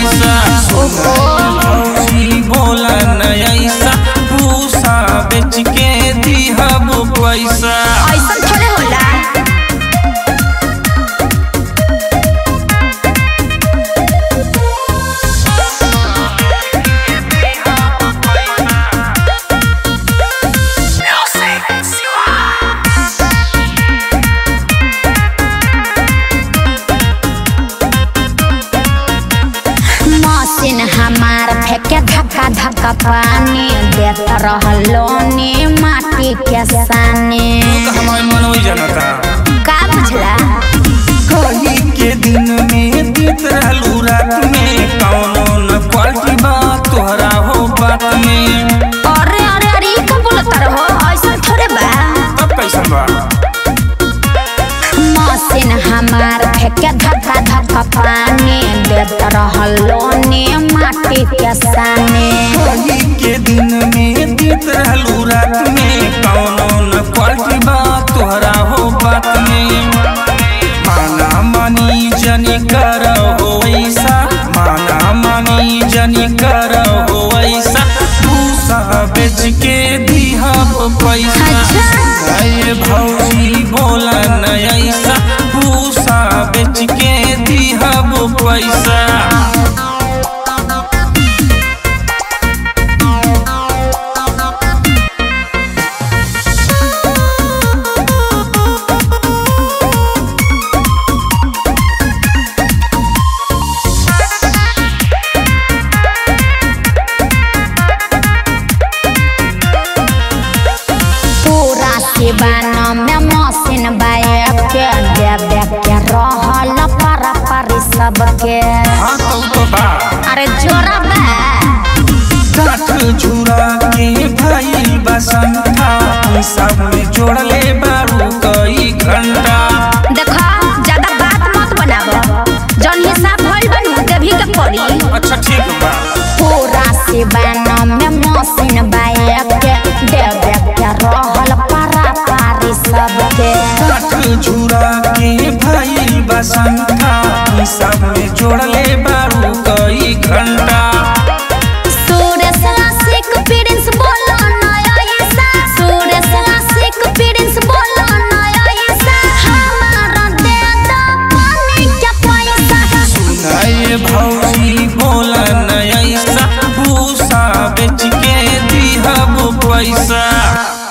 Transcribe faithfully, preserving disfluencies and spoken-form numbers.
ऐसा बोला न ऐसा भूसा बेच के दिहब पैसा फेंके धक्का धक्का पानी देता रहलो ने माटी के साने का बुझला कही के दिन में बीत रहलू रात में कौनो न पलटी बात तोहरा हो बात में अरे अरे अरे कब बोलता रहो ऐसा थोड़े बा अब कैसन बा मौसिन हमार फेंके धक्का धक्का पानी देता रहलो ने माटी के साने कहीं के दिन में बीत रहलू रात में कौनो न पलटी बात तोहरा हो बात में माना मानी जनी करो हो ऐसा माना मानी जनी करो हो ऐसा भूसा बेच के दिहब पैसा अरे भौजी बोला न ऐसा भूसा बेच के दिहब पैसा में मौसिन बाया के देख के रहल पारा पारी सबके अरे जोरा बा काठ झुरा के भाई बसंता हम सब में जोड़ले बारू कई घंटा देखा ज्यादा बात मत बनावा जौन हिसाब भइल बन कभी के पड़ी अच्छा ठीक बा पूरा से बाना में मौसिन बाया के देख के रहल काठ झुरा के भाई बसंता हम सब में जोड़ले बारू कई घंटा भूसा बेच के दिहब पैसा।